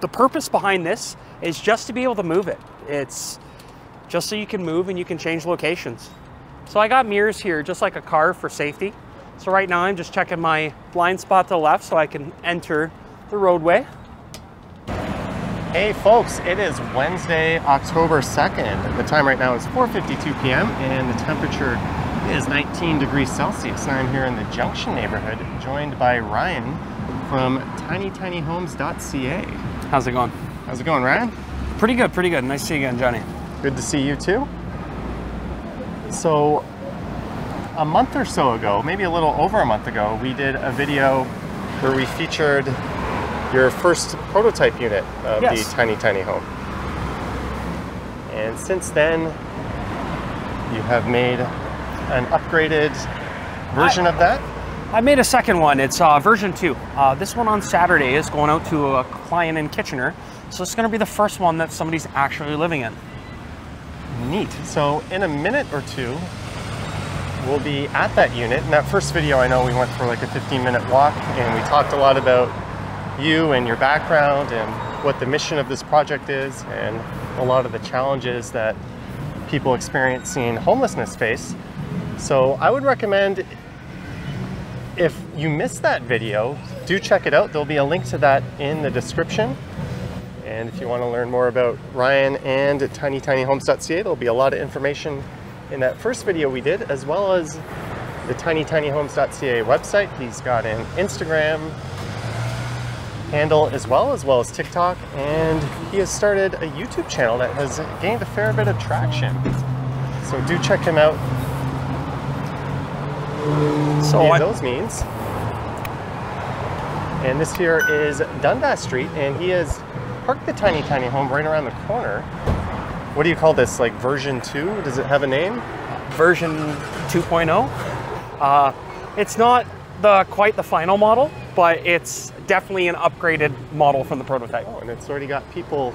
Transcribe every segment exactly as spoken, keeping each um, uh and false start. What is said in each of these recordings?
The purpose behind this is just to be able to move it. It's just so you can move and you can change locations. So I got mirrors here, just like a car, for safety. So right now I'm just checking my blind spot to the left so I can enter the roadway. Hey folks, it is Wednesday, October second. The time right now is four fifty-two p m and the temperature is nineteen degrees Celsius. And I'm here in the Junction neighborhood, joined by Ryan from tiny tiny homes dot c a. How's it going? How's it going, Ryan? Pretty good, pretty good. Nice to see you again, Johnny. Good to see you too. So a month or so ago, maybe a little over a month ago, we did a video where we featured your first prototype unit of yes. the Tiny Tiny Home. And since then, you have made an upgraded version I, of that? I made a second one. It's uh, version two. Uh, this one on Saturday is going out to a client in Kitchener. So it's going to be the first one that somebody's actually living in. Neat. So in a minute or two, we'll be at that unit. In that first video, I know we went for like a fifteen minute walk and we talked a lot about you and your background and what the mission of this project is and a lot of the challenges that people experiencing homelessness face. So I would recommend, if you missed that video, do check it out. There'll be a link to that in the description. And if you want to learn more about Ryan and tiny tiny homes dot c a, there'll be a lot of information in that first video we did, as well as the tiny tiny homes dot c a website. He's got an Instagram handle as well, as well as TikTok, and he has started a YouTube channel that has gained a fair bit of traction. So do check him out. So I... those means. And this here is Dundas Street, and he has parked the Tiny Tiny Home right around the corner. What do you call this, like version two? Does it have a name? Version two point oh. Uh, it's not the quite the final model, but it's definitely an upgraded model from the prototype. Oh, and it's already got people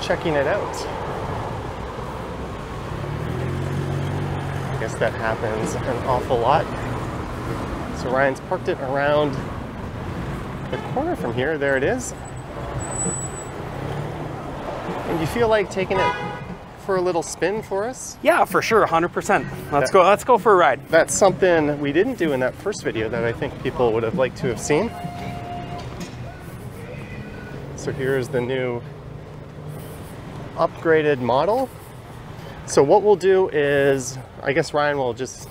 checking it out. I guess that happens an awful lot. So Ryan's parked it around the corner from here. There it is. And you feel like taking it for a little spin for us? Yeah, for sure, one hundred percent. Let's go, let's go for a ride. That's something we didn't do in that first video that I think people would have liked to have seen. So here's the new upgraded model. So what we'll do is, I guess Ryan will just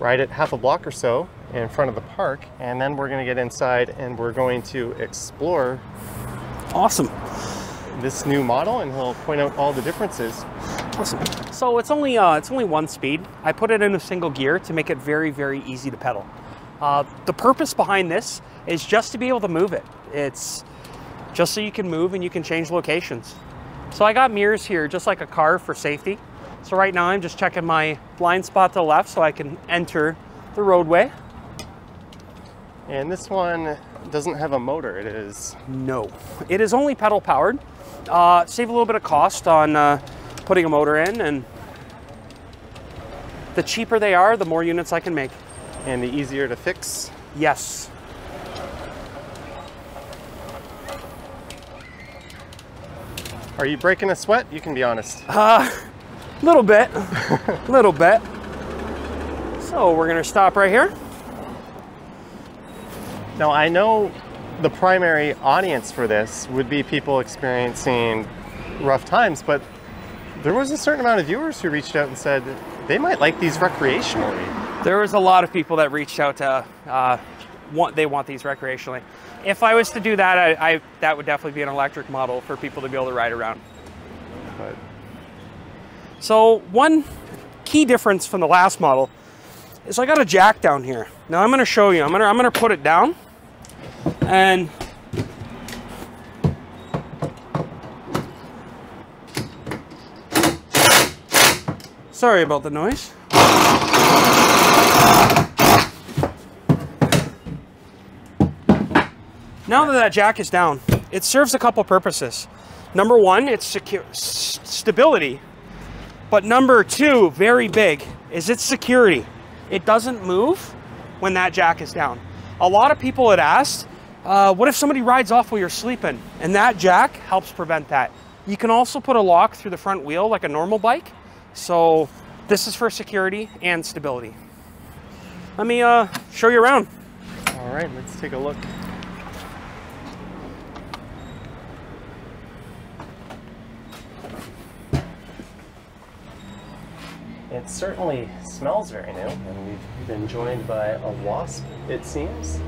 ride it half a block or so in front of the park, and then we're gonna get inside and we're going to explore. Awesome. This new model, and he'll point out all the differences. Awesome. So it's only uh, it's only one speed. I put it in a single gear to make it very, very easy to pedal. Uh, the purpose behind this is just to be able to move it. It's just so you can move and you can change locations. So I got mirrors here, just like a car, for safety. So right now I'm just checking my blind spot to the left so I can enter the roadway. And this one doesn't have a motor. It is no. It is only pedal powered. Uh, save a little bit of cost on uh, putting a motor in, and the cheaper they are, the more units I can make. And the easier to fix? Yes. Are you breaking a sweat? You can be honest. A uh, little bit, a little bit. So we're gonna stop right here. Now I know the primary audience for this would be people experiencing rough times, but there was a certain amount of viewers who reached out and said they might like these recreationally. There was a lot of people that reached out to uh, want they want these recreationally. If I was to do that, I, I that would definitely be an electric model for people to be able to ride around. But. So one key difference from the last model is I got a jack down here. Now I'm going to show you. I'm going to I'm going to put it down. And sorry about the noise. Now that that jack is down, it serves a couple purposes. Number one, it's secure stability, but number two, very big, is its security. It doesn't move when that jack is down. A lot of people had asked, Uh, what if somebody rides off while you're sleeping? And that jack helps prevent that. You can also put a lock through the front wheel like a normal bike. So this is for security and stability. Let me uh, show you around. All right, let's take a look. It certainly smells very new, and we've been joined by a wasp, it seems.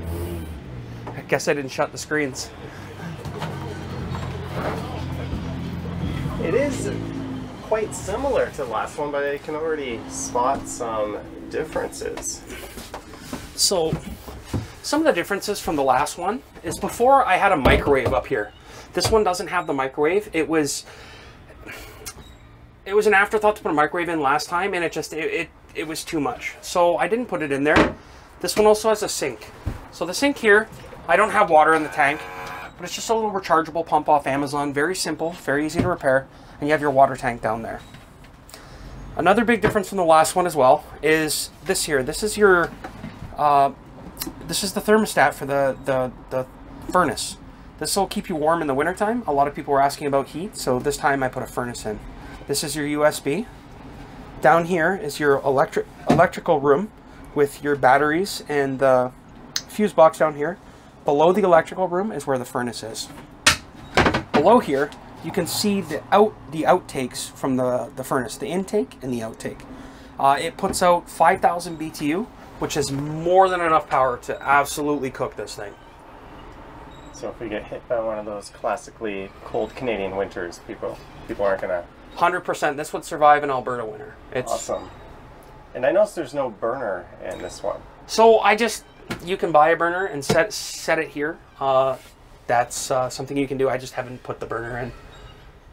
I guess I didn't shut the screens. It is quite similar to the last one, but I can already spot some differences. So, some of the differences from the last one is before I had a microwave up here. This one doesn't have the microwave. It was... It was an afterthought to put a microwave in last time, and it just, it, it, it was too much. So I didn't put it in there. This one also has a sink. So the sink here, I don't have water in the tank, but it's just a little rechargeable pump off Amazon. Very simple, very easy to repair. And you have your water tank down there. Another big difference from the last one as well is this here. This is your, uh, this is the thermostat for the, the, the furnace. This will keep you warm in the wintertime. A lot of people were asking about heat, so this time I put a furnace in. This is your U S B. Down here is your electric electrical room with your batteries and the fuse box down here. Below the electrical room is where the furnace is. Below here, you can see the out the outtakes from the, the furnace, the intake and the outtake. Uh, it puts out five thousand B T U, which is more than enough power to absolutely cook this thing. So if we get hit by one of those classically cold Canadian winters, people, people aren't gonna... one hundred percent. This would survive an Alberta winter. It's awesome. And I noticed there's no burner in this one. So I just, you can buy a burner and set set it here. Uh, that's uh, something you can do. I just haven't put the burner in.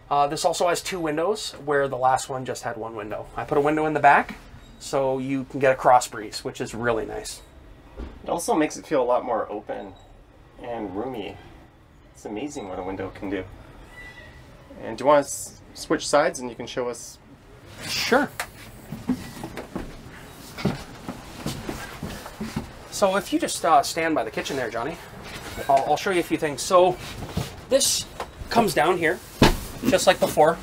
Uh, this also has two windows where the last one just had one window. I put a window in the back so you can get a cross breeze, which is really nice. It also makes it feel a lot more open and roomy. It's amazing what a window can do. And do you want to switch sides and you can show us? Sure. So if you just uh, stand by the kitchen there, Johnny, I'll, I'll show you a few things. So this comes down here, just like before.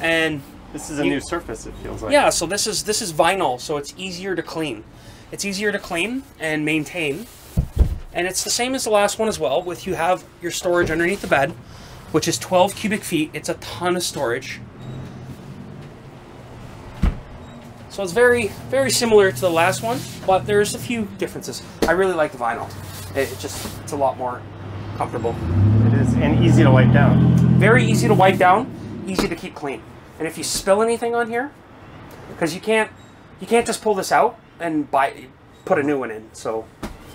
And this is a you, new surface, it feels like. Yeah, so this is, this is vinyl, so it's easier to clean. It's easier to clean and maintain. And it's the same as the last one as well, with you have your storage underneath the bed, which is twelve cubic feet. It's a ton of storage. So it's very, very similar to the last one, but there's a few differences. I really like the vinyl. It, it just, it's a lot more comfortable. It is, and easy to wipe down. Very easy to wipe down, easy to keep clean. And if you spill anything on here, because you can't, you can't just pull this out and buy, put a new one in. So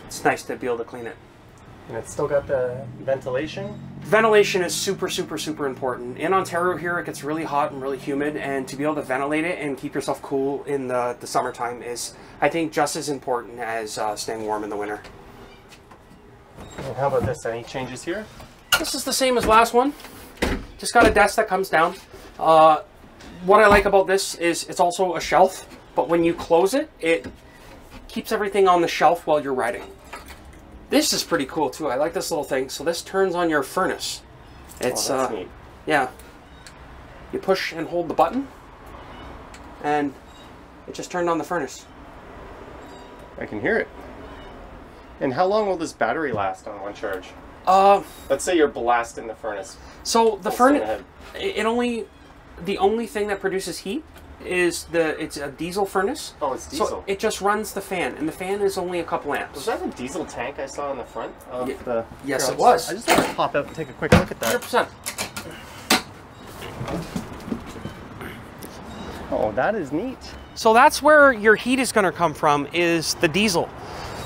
it's nice to be able to clean it. And it's still got the ventilation. Ventilation is super, super, super important. In Ontario here, it gets really hot and really humid, and to be able to ventilate it and keep yourself cool in the, the summertime is, I think, just as important as uh, staying warm in the winter. And how about this? Any changes here? This is the same as last one. Just got a desk that comes down. Uh, what I like about this is it's also a shelf, but when you close it, it keeps everything on the shelf while you're riding. This is pretty cool too. I like this little thing. So this turns on your furnace. It's oh, that's uh, neat. Yeah. You push and hold the button, and it just turned on the furnace. I can hear it. And how long will this battery last on one charge? Uh, Let's say you're blasting the furnace. So the furnace, it only, the only thing that produces heat is the, it's a diesel furnace. Oh, it's diesel. So it just runs the fan, and the fan is only a couple amps. Was that a diesel tank I saw in the front of yeah. the... Yes, here, it was. I just want to pop up and take a quick look at that. one hundred percent. Oh, that is neat. So that's where your heat is going to come from, is the diesel.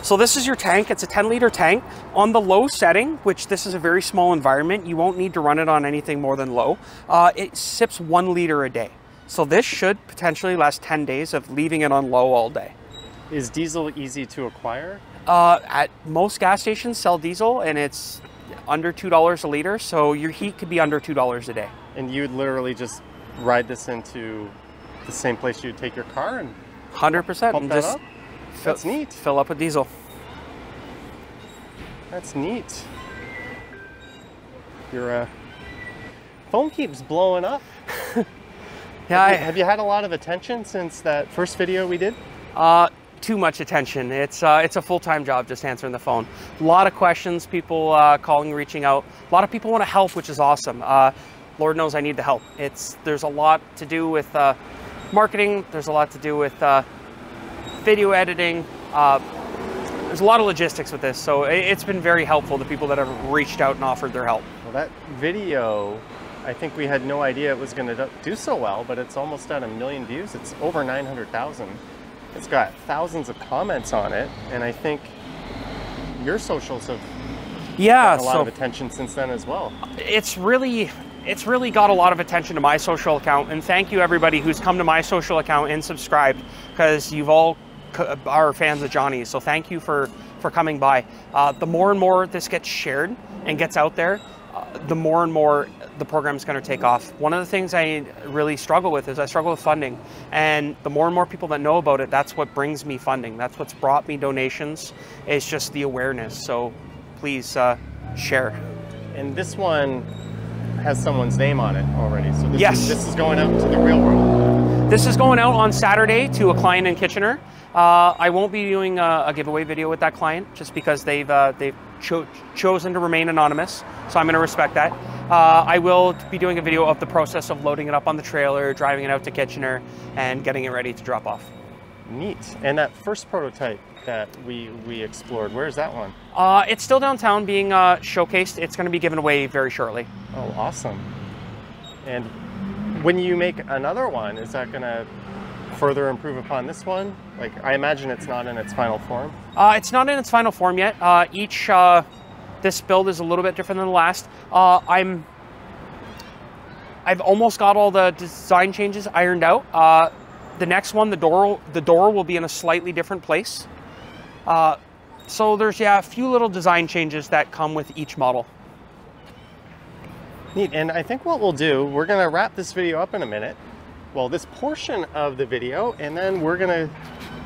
So this is your tank. It's a ten liter tank on the low setting, which this is a very small environment. You won't need to run it on anything more than low. Uh, it sips one liter a day. So this should potentially last ten days of leaving it on low all day. Is diesel easy to acquire? Uh, at most gas stations sell diesel, and it's under two dollars a liter. So your heat could be under two dollars a day. And you would literally just ride this into the same place you'd take your car and one hundred percent. Pump that up? That's neat. Fill up with diesel. That's neat. Your uh, phone keeps blowing up. Yeah, have you, have you had a lot of attention since that first video we did? Uh, too much attention. It's uh, it's a full-time job just answering the phone. A lot of questions, people uh, calling, reaching out. A lot of people want to help, which is awesome. Uh, Lord knows I need the help. It's there's a lot to do with uh, marketing. There's a lot to do with uh, video editing. Uh, there's a lot of logistics with this, so it, it's been very helpful to people that have reached out and offered their help. Well, that video, I think we had no idea it was going to do so well, but it's almost at a million views. It's over nine hundred thousand. It's got thousands of comments on it, and I think your socials have yeah, gotten a lot so of attention since then as well. It's really, it's really got a lot of attention to my social account, and thank you everybody who's come to my social account and subscribed, because you've all are fans of Johnny, so thank you for, for coming by. Uh, the more and more this gets shared and gets out there, Uh, the more and more the program's going to take off. One of the things I really struggle with is I struggle with funding, and the more and more people that know about it, that's what brings me funding. That's what's brought me donations. It's just the awareness. So please uh, share. And this one has someone's name on it already. So this yes, is, this is going out to the real world. This is going out on Saturday to a client in Kitchener. Uh, I won't be doing a, a giveaway video with that client just because they've uh, they've cho chosen to remain anonymous. So I'm going to respect that. Uh, I will be doing a video of the process of loading it up on the trailer, driving it out to Kitchener, and getting it ready to drop off. Neat. And that first prototype that we we explored, where's that one? Uh, it's still downtown, being uh, showcased. It's going to be given away very shortly. Oh, awesome! And when you make another one, is that going to further improve upon this one? Like, I imagine it's not in its final form. Uh, it's not in its final form yet. Uh, each uh, this build is a little bit different than the last. Uh, I'm I've almost got all the design changes ironed out. Uh, the next one, the door the door will be in a slightly different place. Uh, so there's yeah a few little design changes that come with each model. Neat. And I think what we'll do, we're gonna wrap this video up in a minute. Well, this portion of the video, and then we're gonna,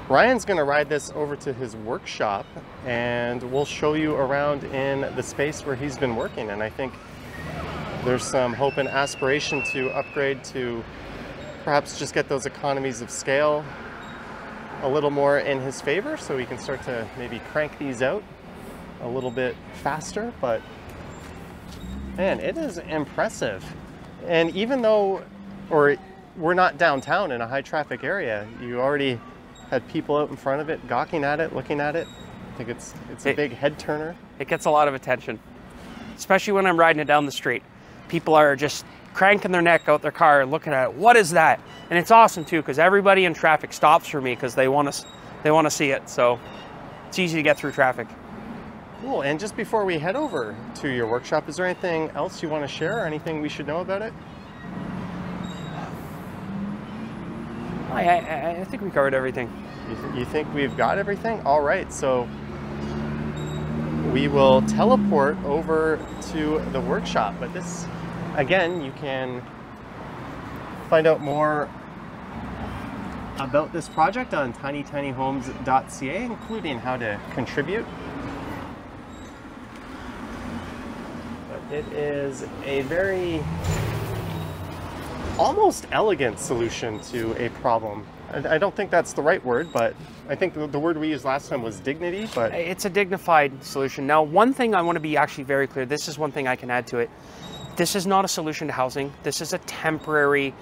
Ryan's gonna ride this over to his workshop, and we'll show you around in the space where he's been working. And I think there's some hope and aspiration to upgrade to perhaps just get those economies of scale a little more in his favor, so we can start to maybe crank these out a little bit faster. But man, it is impressive. And even though, or we're not downtown in a high traffic area, you already had people out in front of it, gawking at it, looking at it. I think it's it's a it, big head turner. It gets a lot of attention, especially when I'm riding it down the street. People are just cranking their neck out their car and looking at it. What is that? And it's awesome too, because everybody in traffic stops for me because they want to they want to see it. So it's easy to get through traffic. Cool. And just before we head over to your workshop, is there anything else you want to share or anything we should know about it? I, I, I think we covered everything. You, th you think we've got everything? All right, so we will teleport over to the workshop. But this, again, you can find out more about this project on tiny tiny homes dot c a, including how to contribute. But it is a very almost elegant solution to a problem. I don't think that's the right word, but I think the word we used last time was dignity, but it's a dignified solution. Now, one thing I want to be actually very clear, this is one thing I can add to it. This is not a solution to housing. This is a temporary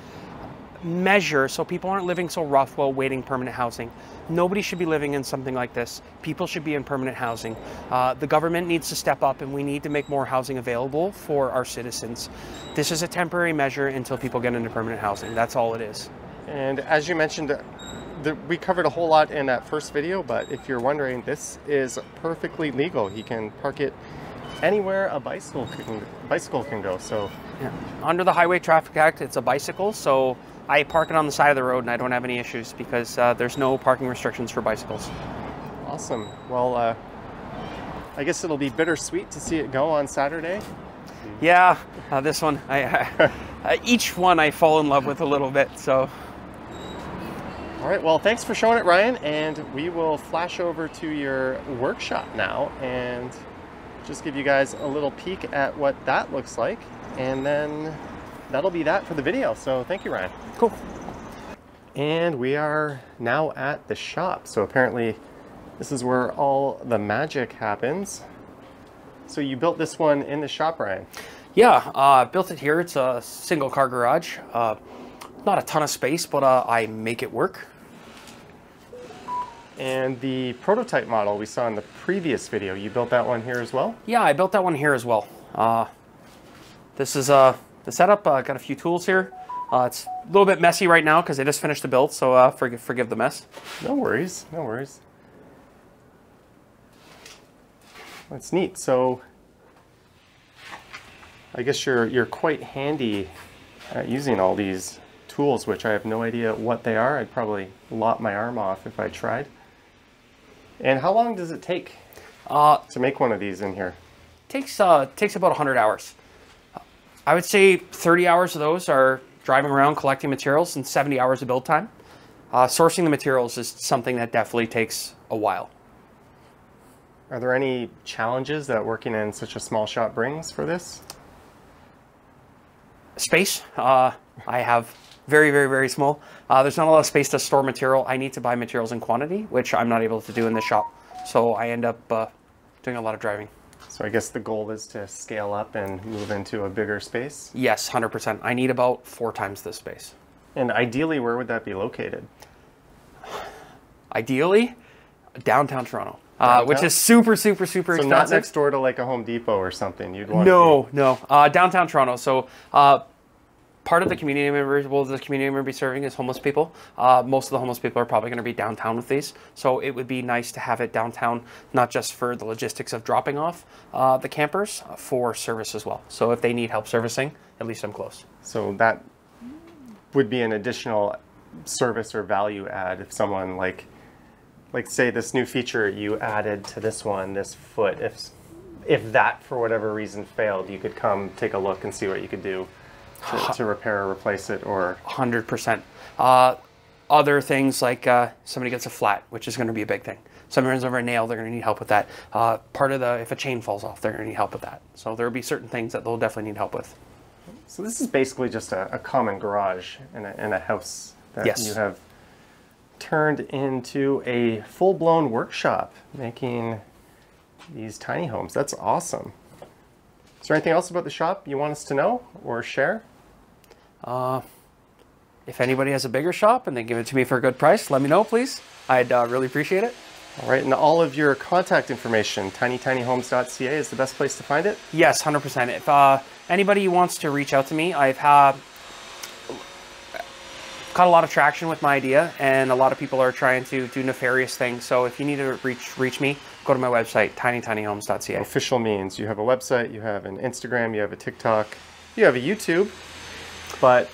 measure so people aren't living so rough while waiting permanent housing. Nobody should be living in something like this. People should be in permanent housing. Uh, the government needs to step up, and we need to make more housing available for our citizens. This is a temporary measure until people get into permanent housing. That's all it is. And as you mentioned, the, we covered a whole lot in that first video, but if you're wondering, this is perfectly legal. You can park it anywhere a bicycle can, bicycle can go. So yeah. Under the Highway Traffic Act, it's a bicycle, so I park it on the side of the road and I don't have any issues because uh, there's no parking restrictions for bicycles. Awesome. Well, uh, I guess it'll be bittersweet to see it go on Saturday. Yeah, uh, this one, I, uh, each one I fall in love with a little bit, so. All right, well, thanks for showing it, Ryan, and we will flash over to your workshop now and just give you guys a little peek at what that looks like, and then that'll be that for the video. So thank you, Ryan. Cool. And we are now at the shop. So apparently this is where all the magic happens. So you built this one in the shop, Ryan? Yeah, uh, built it here. It's a single car garage. Uh, not a ton of space, but uh, I make it work. And the prototype model we saw in the previous video, you built that one here as well? Yeah, I built that one here as well. Uh, this is uh, the setup. I uh, got a few tools here. Uh, it's a little bit messy right now because I just finished the build, so uh, forgive, forgive the mess. No worries, no worries. That's neat. So I guess you're, you're quite handy at using all these tools, which I have no idea what they are. I'd probably lop my arm off if I tried. And how long does it take uh, to make one of these in here? Takes uh, takes about a hundred hours. I would say thirty hours of those are driving around collecting materials and seventy hours of build time. Uh, sourcing the materials is something that definitely takes a while. Are there any challenges that working in such a small shop brings for this? Space. Uh, I have very, very, very small. Uh, there's not a lot of space to store material. I need to buy materials in quantity, which I'm not able to do in this shop. So I end up uh, doing a lot of driving. So I guess the goal is to scale up and move into a bigger space? Yes, one hundred percent. I need about four times this space. And ideally, where would that be located? Ideally, downtown Toronto, downtown? Uh, which is super, super, super so expensive. So not next door to like a Home Depot or something? You'd want no, to no. Uh, downtown Toronto. So uh, part of the community members, well, the community member be serving is homeless people. Uh, most of the homeless people are probably going to be downtown with these. So it would be nice to have it downtown, not just for the logistics of dropping off uh, the campers, uh, for service as well. So if they need help servicing, at least I'm close. So that would be an additional service or value add if someone like, like say this new feature you added to this one, this foot, if, if that for whatever reason failed, you could come take a look and see what you could do. To, to repair or replace it, or one hundred percent. Uh, other things like uh, somebody gets a flat, which is going to be a big thing. Somebody runs over a nail, they're going to need help with that. Uh, part of the, if a chain falls off, they're going to need help with that. So there will be certain things that they'll definitely need help with. So this is basically just a, a common garage and a, and a house that yes. you have turned into a full-blown workshop making these tiny homes. That's awesome. Is there anything else about the shop you want us to know or share? Uh, if anybody has a bigger shop and they give it to me for a good price, let me know, please. I'd uh, really appreciate it. All right, and all of your contact information, tiny tiny homes dot c a is the best place to find it? Yes, one hundred percent. If uh, anybody wants to reach out to me, I've had, caught a lot of traction with my idea, and a lot of people are trying to do nefarious things. So if you need to reach, reach me, go to my website, tiny tiny homes dot c a. Official means you have a website, you have an Instagram, you have a TikTok, you have a YouTube. But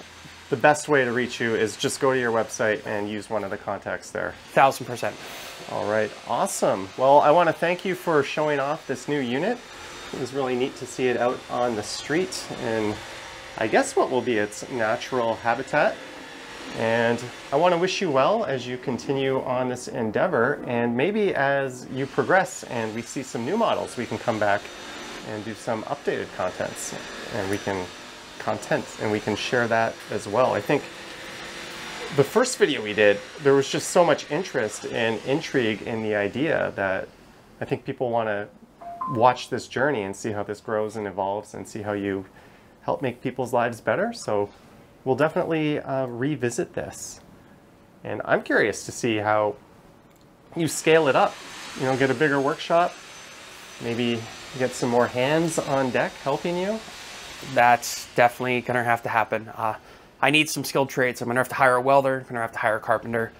the best way to reach you is just go to your website and use one of the contacts there. Thousand percent. All right. Awesome. Well, I want to thank you for showing off this new unit. It was really neat to see it out on the street in, I guess, what will be its natural habitat. And I want to wish you well as you continue on this endeavor. And maybe as you progress and we see some new models, we can come back and do some updated contents and we can content and we can share that as well. I think the first video we did, there was just so much interest and intrigue in the idea that I think people want to watch this journey and see how this grows and evolves and see how you help make people's lives better. So we'll definitely uh, revisit this. And I'm curious to see how you scale it up, you know, get a bigger workshop, maybe get some more hands on deck helping you. That's definitely going to have to happen. Uh, I need some skilled trades. I'm going to have to hire a welder. I'm going to have to hire a carpenter.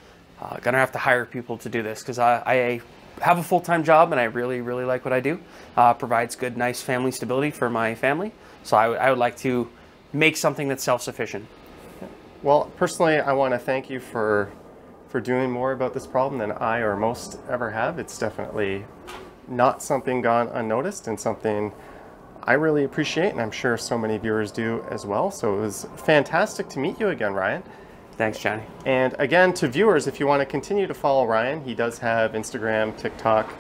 Uh, going to have to hire people to do this because I, I have a full-time job and I really, really like what I do. Uh, provides good, nice family stability for my family. So I, I would like to make something that's self-sufficient. Well, personally, I want to thank you for, for doing more about this problem than I or most ever have. It's definitely not something gone unnoticed and something I really appreciate, and I'm sure so many viewers do as well. So it was fantastic to meet you again, Ryan. Thanks, Johnny. And again, to viewers, if you want to continue to follow Ryan, he does have Instagram, TikTok,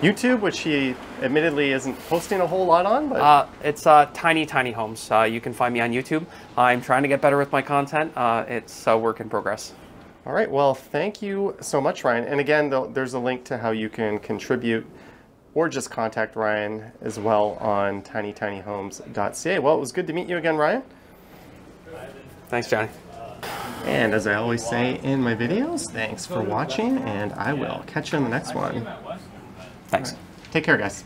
YouTube, which he admittedly isn't posting a whole lot on, but uh, it's uh, Tiny Tiny Homes. Uh, you can find me on YouTube. I'm trying to get better with my content. Uh, it's a work in progress. All right. Well, thank you so much, Ryan. And again, there's a link to how you can contribute or just contact Ryan as well on tiny tiny homes dot c a. Well, it was good to meet you again, Ryan. Thanks, Johnny. And as I always say in my videos, thanks for watching, and I will catch you on the next one. Thanks. Right. Take care, guys.